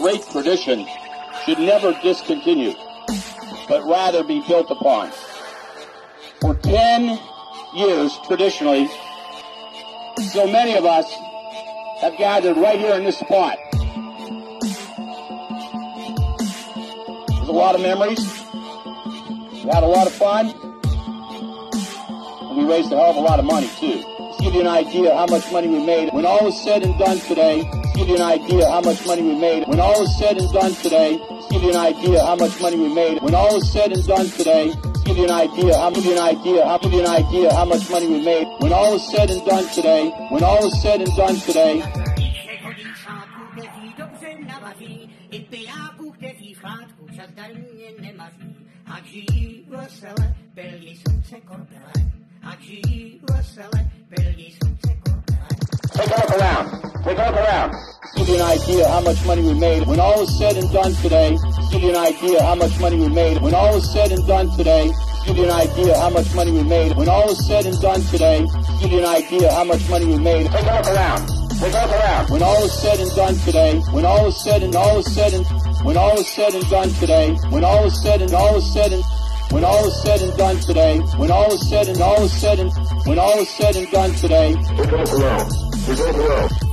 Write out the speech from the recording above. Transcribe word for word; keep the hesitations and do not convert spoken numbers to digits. great tradition should never discontinue, but rather be built upon. For ten years, traditionally, so many of us have gathered right here in this spot. There's a lot of memories. We had a lot of fun. And we raised a hell of a lot of money, too. Let's give you an idea how much money we made. When all is said and done today, let's give you an idea how much money we made. When all is said and done today, let's give you an idea how much money we made. When all is said and done today, give you an idea, I'll give you an idea, I'll give you an idea how much money we made. When all is said and done today, when all is said and done today. Take a look around. Take a look around. Give you an idea how much money we made. When all is said and done today, give you an idea how much money we made. When all is said and done today, give you an idea how much money we made. When all is said and done today, give you an idea how much money we made. Take a look around. Take a look around. When all is said and done today, when all is said and all is said and when all is said and done today, when all is said and all is said and when all is said and done today, when all is said and all is said and when all is said and done today. Take a look around. Take a look around.